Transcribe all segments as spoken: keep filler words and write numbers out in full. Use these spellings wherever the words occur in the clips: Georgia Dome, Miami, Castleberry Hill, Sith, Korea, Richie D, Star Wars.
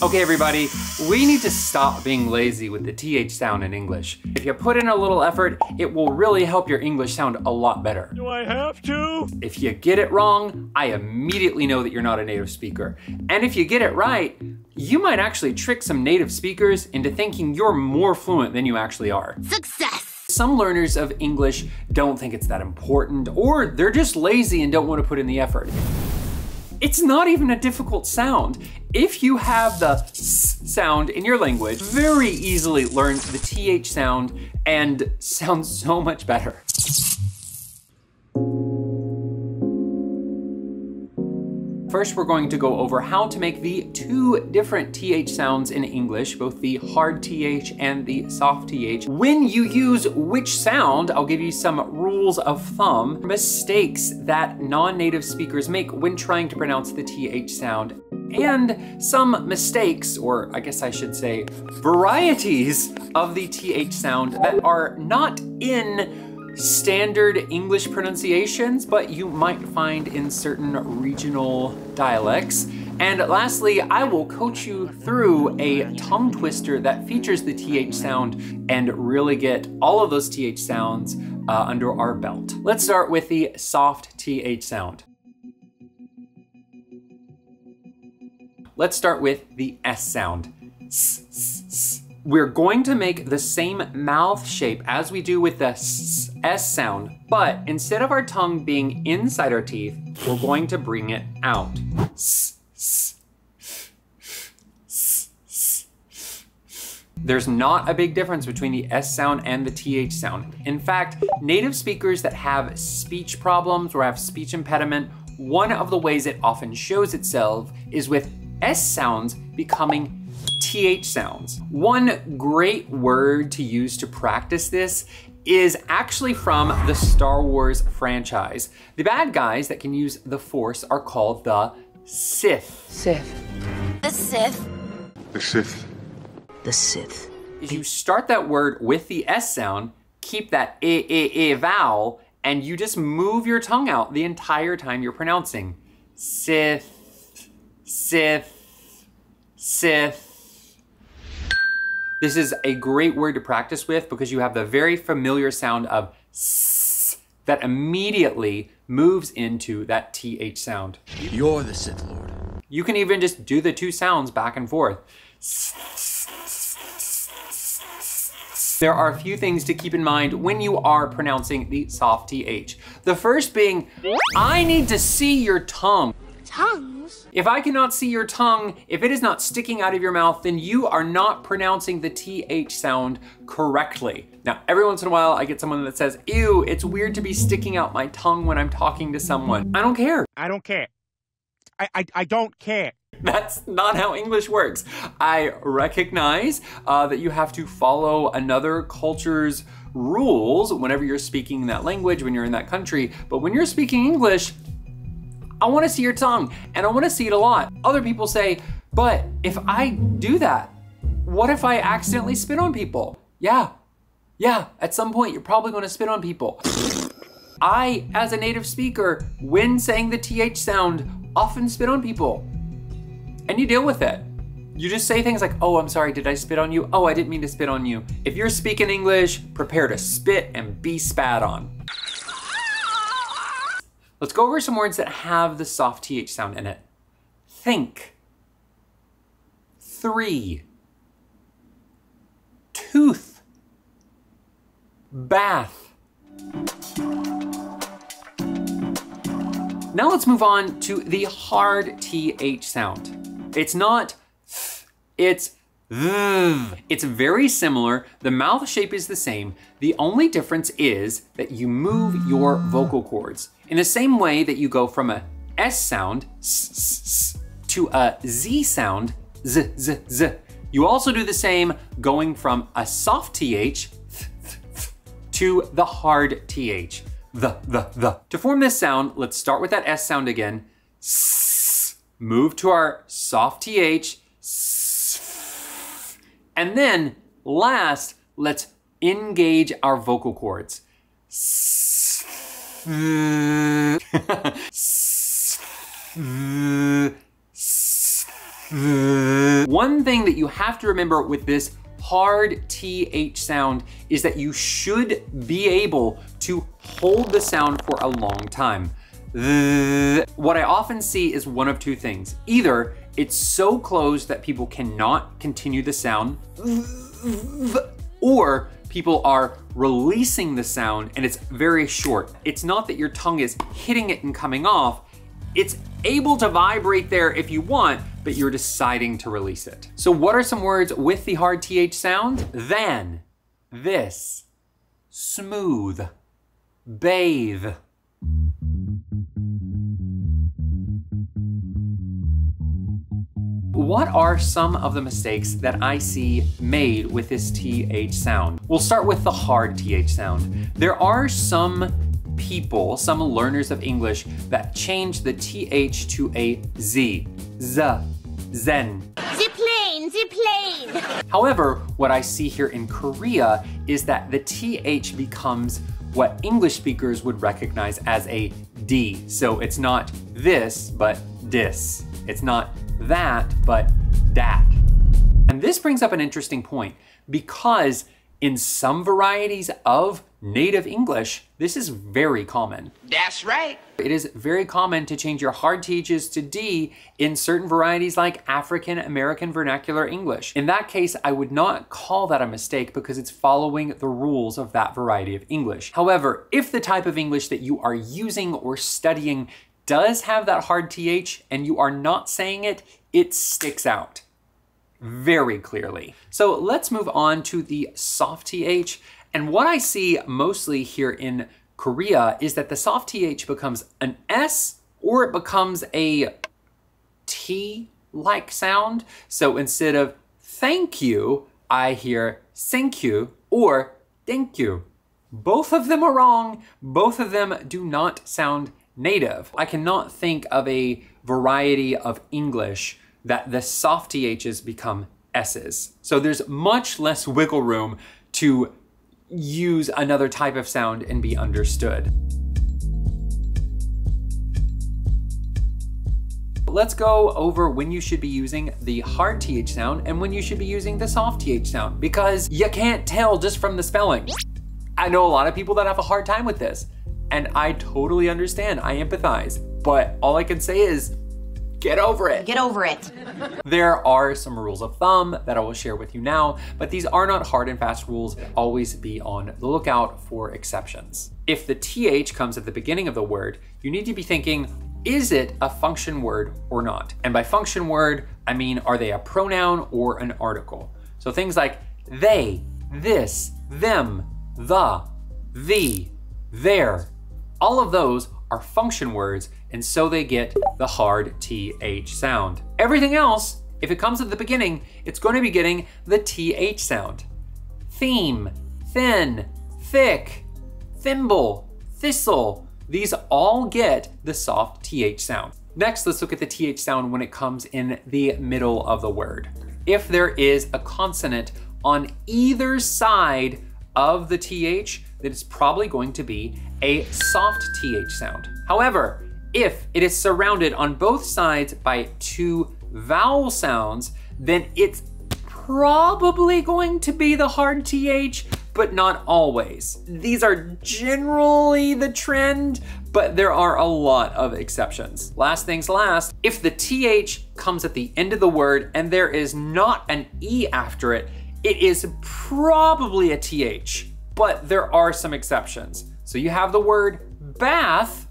Okay, everybody, we need to stop being lazy with the T H sound in English. If you put in a little effort, it will really help your English sound a lot better. Do I have to? If you get it wrong, I immediately know that you're not a native speaker. And if you get it right, you might actually trick some native speakers into thinking you're more fluent than you actually are. Success! Some learners of English don't think it's that important, or they're just lazy and don't want to put in the effort. It's not even a difficult sound. If you have the S sound in your language, very easily learn the T H sound and sound so much better. First, we're going to go over how to make the two different T H sounds in English, both the hard T H and the soft T H. When you use which sound, I'll give you some rules of thumb, mistakes that non-native speakers make when trying to pronounce the T H sound, and some mistakes, or I guess I should say, varieties of the T H sound that are not in standard English pronunciations, but you might find in certain regional dialects. And lastly, I will coach you through a tongue twister that features the T H sound and really get all of those T H sounds uh, under our belt. Let's start with the soft T H sound. Let's start with the S sound. S, s, s. We're going to make the same mouth shape as we do with the S, S sound, but instead of our tongue being inside our teeth, we're going to bring it out. S, S, S, S. There's not a big difference between the S sound and the T H sound. In fact, native speakers that have speech problems or have speech impediment, one of the ways it often shows itself is with S sounds becoming T H sounds. One great word to use to practice this is actually from the Star Wars franchise. The bad guys that can use the Force are called the Sith. Sith. The Sith. The Sith. The Sith. If you start that word with the S sound, keep that eh, eh, eh vowel, and you just move your tongue out the entire time you're pronouncing. Sith, Sith, Sith. This is a great word to practice with because you have the very familiar sound of S that immediately moves into that T H sound. You're the Sith Lord. You can even just do the two sounds back and forth. There are a few things to keep in mind when you are pronouncing the soft T H. The first being, I need to see your tongue. Tongues? If I cannot see your tongue, if it is not sticking out of your mouth, then you are not pronouncing the T H sound correctly. Now, every once in a while, I get someone that says, ew, it's weird to be sticking out my tongue when I'm talking to someone. I don't care. I don't care. I, I, I don't care. That's not how English works. I recognize uh, that you have to follow another culture's rules whenever you're speaking that language, when you're in that country, but when you're speaking English, I want to see your tongue, and I want to see it a lot. Other people say, but if I do that, what if I accidentally spit on people? Yeah, yeah, at some point you're probably going to spit on people. I, as a native speaker, when saying the T H sound, often spit on people, and you deal with it. You just say things like, oh, I'm sorry, did I spit on you? Oh, I didn't mean to spit on you. If you're speaking English, prepare to spit and be spat on. Let's go over some words that have the soft T H sound in it. Think, three, tooth, bath. Now let's move on to the hard T H sound. It's not th, it's th. It's very similar. The mouth shape is the same. The only difference is that you move your vocal cords. In the same way that you go from a S sound, s, s, s, to a Z sound, z, z, z, you also do the same going from a soft T H, th, th, th, to the hard T H, the, the, the. To form this sound, let's start with that S sound again, s, move to our soft T H, s, and then last, let's engage our vocal cords. One thing that you have to remember with this hard T H sound is that you should be able to hold the sound for a long time. What I often see is one of two things. Either it's so close that people cannot continue the sound, or people are releasing the sound and it's very short. It's not that your tongue is hitting it and coming off, it's able to vibrate there if you want, but you're deciding to release it. So what are some words with the hard T H sound? Than, this, smooth, bathe. What are some of the mistakes that I see made with this T H sound? We'll start with the hard T H sound. There are some people, some learners of English, that change the T H to a Z. Z, zen. The plane, the plane. However, what I see here in Korea is that the T H becomes what English speakers would recognize as a D. So it's not this, but dis. It's not that, but dat. And this brings up an interesting point, because in some varieties of native English, this is very common. That's right. It is very common to change your hard T H's to D in certain varieties like African American vernacular English. In that case, I would not call that a mistake because it's following the rules of that variety of English. However, if the type of English that you are using or studying does have that hard T H and you are not saying it, it sticks out very clearly. So let's move on to the soft T H. And what I see mostly here in Korea is that the soft T H becomes an S or it becomes a T-like sound. So instead of thank you, I hear thank you or thank you. Both of them are wrong. Both of them do not sound native. I cannot think of a variety of English that the soft T H's become S's. So there's much less wiggle room to use another type of sound and be understood. Let's go over when you should be using the hard T H sound and when you should be using the soft T H sound, because you can't tell just from the spelling. I know a lot of people that have a hard time with this, and I totally understand, I empathize, but all I can say is, get over it. Get over it. There are some rules of thumb that I will share with you now, but these are not hard and fast rules. Always be on the lookout for exceptions. If the T H comes at the beginning of the word, you need to be thinking, is it a function word or not? And by function word, I mean, are they a pronoun or an article? So things like they, this, them, the, the, their, all of those are function words, and so they get the hard T H sound. Everything else, if it comes at the beginning, it's going to be getting the T H sound. Theme, thin, thick, thimble, thistle, these all get the soft T H sound. Next, let's look at the T H sound when it comes in the middle of the word. If there is a consonant on either side of the T H, then it's probably going to be a soft T H sound. However, if it is surrounded on both sides by two vowel sounds, then it's probably going to be the hard T H, but not always. These are generally the trend, but there are a lot of exceptions. Last things last, if the T H comes at the end of the word and there is not an E after it, it is probably a T H, but there are some exceptions. So you have the word bath,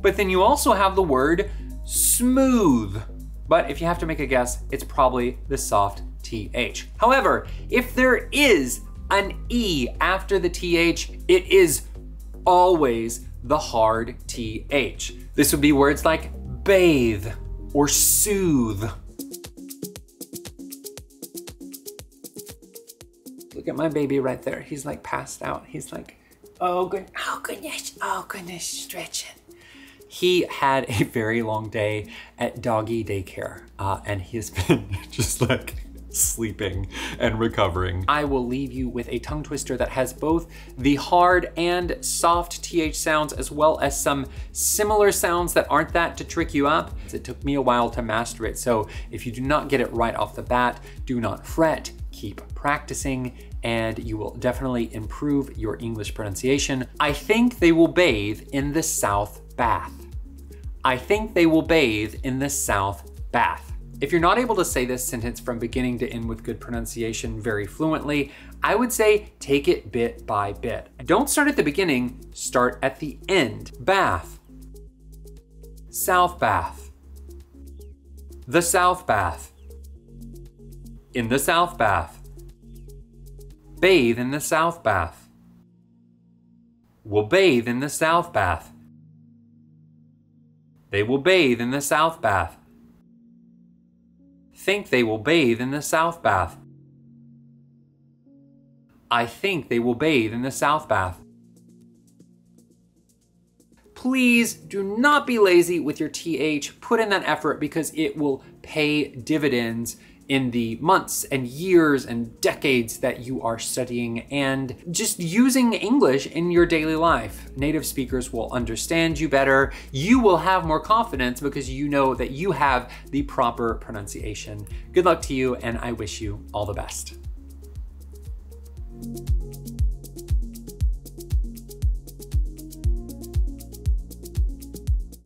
but then you also have the word smooth. But if you have to make a guess, it's probably the soft T H. However, if there is an E after the T H, it is always the hard T H. This would be words like bathe or soothe. Look at my baby right there. He's like passed out. He's like, oh, good. Oh goodness, oh goodness, stretching. He had a very long day at doggy daycare, uh, and he's been just like sleeping and recovering. I will leave you with a tongue twister that has both the hard and soft T H sounds, as well as some similar sounds that aren't that to trick you up. It took me a while to master it, so if you do not get it right off the bat, do not fret, keep practicing, and you will definitely improve your English pronunciation. I think they will bathe in the South Bath. I think they will bathe in the South Bath. If you're not able to say this sentence from beginning to end with good pronunciation very fluently, I would say take it bit by bit. Don't start at the beginning, start at the end. Bath, South Bath, the South Bath, in the South Bath, bathe in the South Bath, will bathe in the South Bath, they will bathe in the South Bath, think they will bathe in the South Bath. I think they will bathe in the South Bath. Please do not be lazy with your T H. Put in that effort because it will pay dividends in the months and years and decades that you are studying and just using English in your daily life. Native speakers will understand you better. You will have more confidence because you know that you have the proper pronunciation. Good luck to you, and I wish you all the best.